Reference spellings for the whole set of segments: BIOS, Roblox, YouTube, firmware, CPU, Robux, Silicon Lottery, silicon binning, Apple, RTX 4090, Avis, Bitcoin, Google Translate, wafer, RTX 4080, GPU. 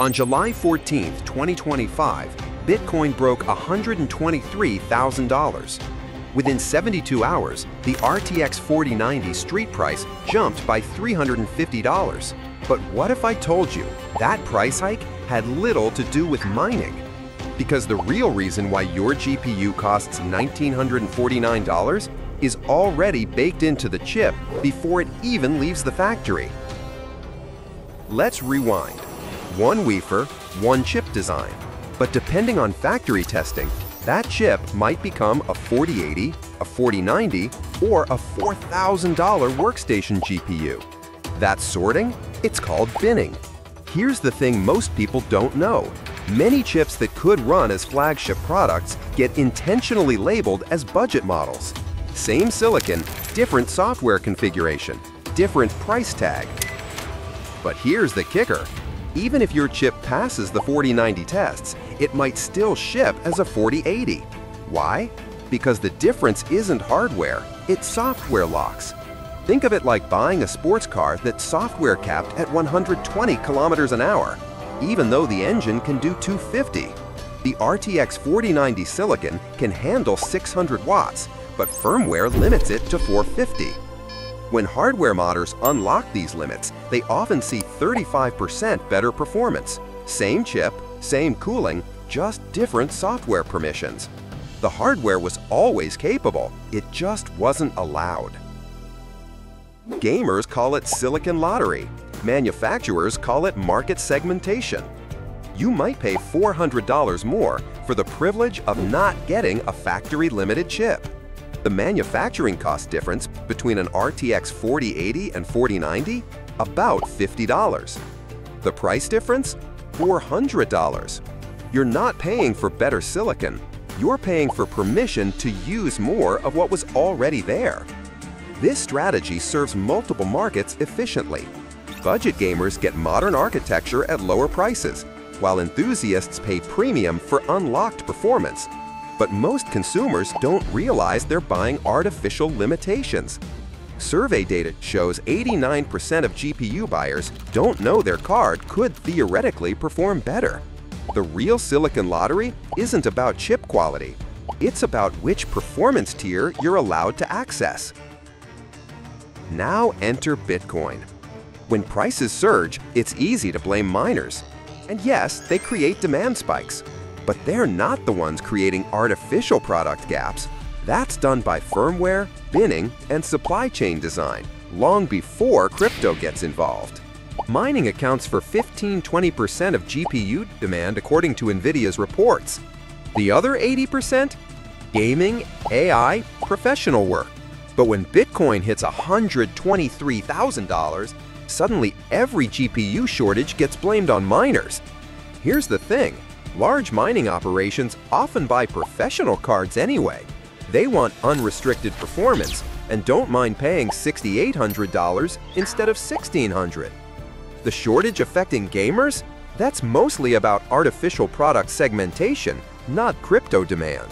On July 14, 2025, Bitcoin broke $123,000. Within 72 hours, the RTX 4090 street price jumped by $350. But what if I told you that price hike had little to do with mining? Because the real reason why your GPU costs $1,949 is already baked into the chip before it even leaves the factory. Let's rewind. One wafer, one chip design. But depending on factory testing, that chip might become a 4080, a 4090, or a $4,000 workstation GPU. That sorting? It's called binning. Here's the thing most people don't know. Many chips that could run as flagship products get intentionally labeled as budget models. Same silicon, different software configuration, different price tag. But here's the kicker. Even if your chip passes the 4090 tests, it might still ship as a 4080. Why? Because the difference isn't hardware, it's software locks. Think of it like buying a sports car that's software capped at 120 kilometers an hour, even though the engine can do 250. The RTX 4090 silicon can handle 600 watts, but firmware limits it to 450. When hardware modders unlock these limits, they often see 35% better performance. Same chip, same cooling, just different software permissions. The hardware was always capable, it just wasn't allowed. Gamers call it silicon lottery. Manufacturers call it market segmentation. You might pay $400 more for the privilege of not getting a factory-limited chip. The manufacturing cost difference between an RTX 4080 and 4090? About $50. The price difference? $400. You're not paying for better silicon. You're paying for permission to use more of what was already there. This strategy serves multiple markets efficiently. Budget gamers get modern architecture at lower prices, while enthusiasts pay premium for unlocked performance. But most consumers don't realize they're buying artificial limitations. Survey data shows 89% of GPU buyers don't know their card could theoretically perform better. The real silicon lottery isn't about chip quality. It's about which performance tier you're allowed to access. Now enter Bitcoin. When prices surge, it's easy to blame miners. And yes, they create demand spikes. But they're not the ones creating artificial product gaps. That's done by firmware, binning, and supply chain design, long before crypto gets involved. Mining accounts for 15–20% of GPU demand according to NVIDIA's reports. The other 80%? Gaming, AI, professional work. But when Bitcoin hits $123,000, suddenly every GPU shortage gets blamed on miners. Here's the thing. Large mining operations often buy professional cards anyway. They want unrestricted performance and don't mind paying $6,800 instead of $1,600. The shortage affecting gamers? That's mostly about artificial product segmentation, not crypto demand.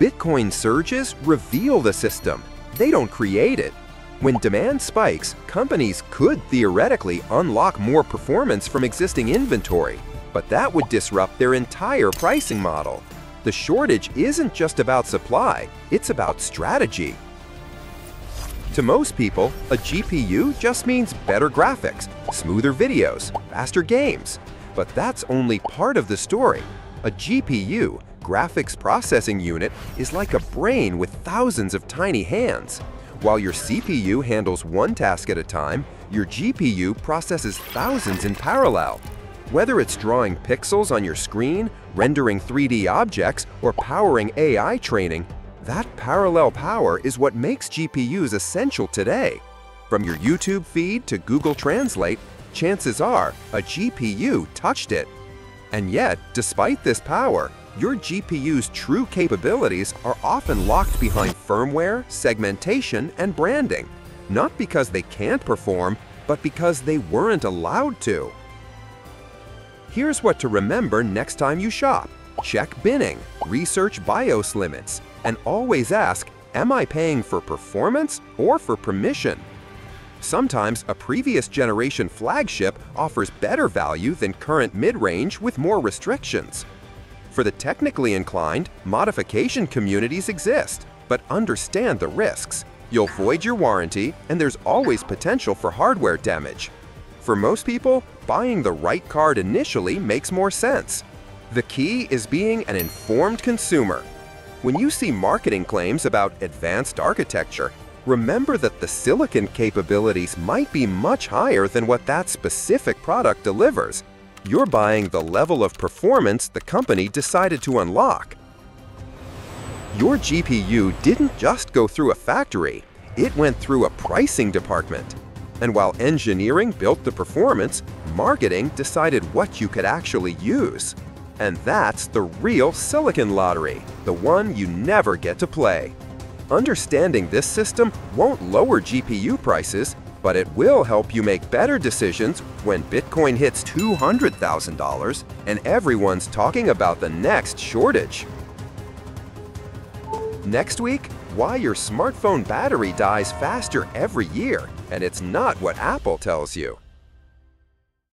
Bitcoin surges reveal the system. They don't create it. When demand spikes, companies could theoretically unlock more performance from existing inventory. But that would disrupt their entire pricing model. The shortage isn't just about supply, it's about strategy. To most people, a GPU just means better graphics, smoother videos, faster games. But that's only part of the story. A GPU, graphics processing unit, is like a brain with thousands of tiny hands. While your CPU handles one task at a time, your GPU processes thousands in parallel. Whether it's drawing pixels on your screen, rendering 3D objects, or powering AI training, that parallel power is what makes GPUs essential today. From your YouTube feed to Google Translate, chances are a GPU touched it. And yet, despite this power, your GPU's true capabilities are often locked behind firmware, segmentation, and branding. Not because they can't perform, but because they weren't allowed to. Here's what to remember next time you shop. Check binning, research BIOS limits, and always ask, am I paying for performance or for permission? Sometimes a previous generation flagship offers better value than current mid-range with more restrictions. For the technically inclined, modification communities exist, but understand the risks. You'll void your warranty, and there's always potential for hardware damage. For most people, buying the right card initially makes more sense. The key is being an informed consumer. When you see marketing claims about advanced architecture, remember that the silicon capabilities might be much higher than what that specific product delivers. You're buying the level of performance the company decided to unlock. Your GPU didn't just go through a factory, it went through a pricing department. And while engineering built the performance, marketing decided what you could actually use. And that's the real silicon lottery, the one you never get to play. Understanding this system won't lower GPU prices, but it will help you make better decisions when Bitcoin hits $200,000 and everyone's talking about the next shortage. Next week, why your smartphone battery dies faster every year, and it's not what Apple tells you.